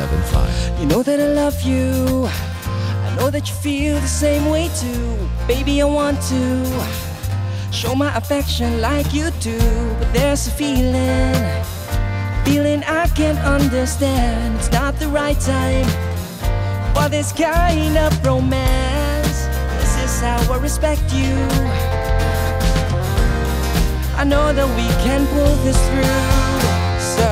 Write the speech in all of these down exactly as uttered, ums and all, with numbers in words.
one oh seven point five. You know that I love you, I know that you feel the same way too. Baby, I want to show my affection like you do, but there's a feeling, a feeling I can't understand. It's not the right time for this kind of romance. This is how I respect you. I know that we can pull this through. So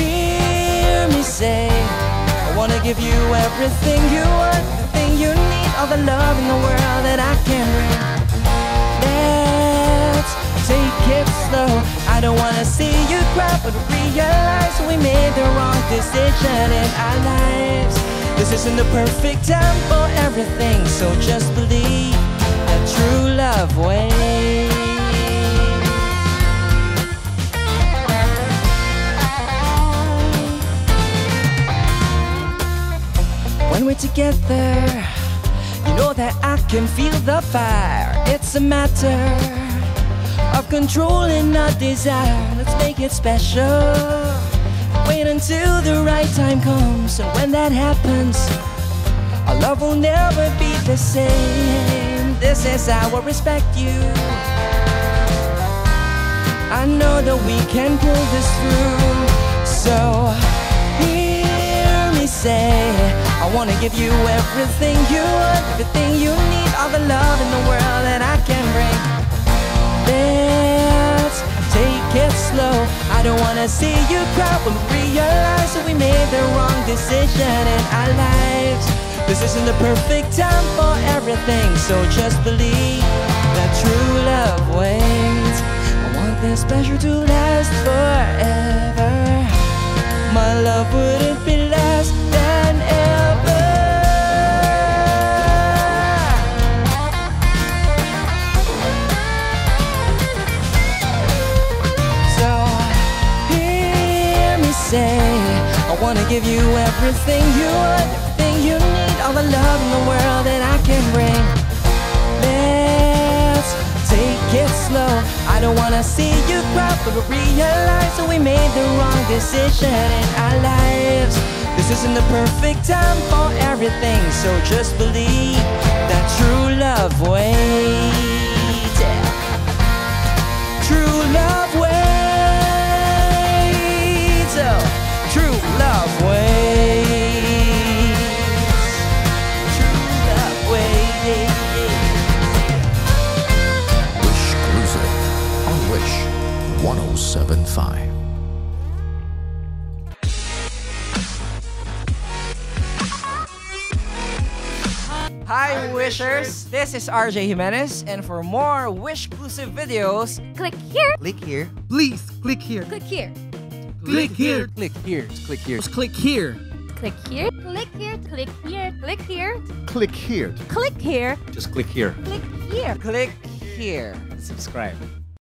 hear me say, I wanna give you everything you want, the thing you need, all the love in the world that I can bring. Let's take it slow. I don't wanna see you cry, but realize we made the wrong decision in our lives. This isn't the perfect time for everything, so just believe that true love waits. When we're together, you know that I can feel the fire. It's a matter of controlling our desire. Let's make it special. Wait until the right time comes, and when that happens, our love will never be the same. This is how I respect you. I know that we can pull this through. So hear me say, I wanna give you everything you want, everything you need, all the love in the world that I can bring. Let's take it slow. I don't wanna see you cry, but realize that we made the wrong decision in our lives. This isn't the perfect time for everything, so just believe that true love waits. I want this pleasure to last forever. My love wouldn't be less than ever. I wanna give you everything you want, everything you need, all the love in the world that I can bring. Let's take it slow. I don't wanna see you cry, but realize that we made the wrong decision in our lives. This isn't the perfect time for everything, so just believe that true love waits. True love waits. Love waits. True love waits. WISHclusive on Wish one oh seven point five. Hi Wishers, this is R J Jimenez, and for more WISHclusive videos, click here. Click here. Please click here. Click here. Click here. Click here. Click here. Click here. Click here. Click here. Click here. Click here. Click here. Click here. Just click here. Click here. Click here. Subscribe.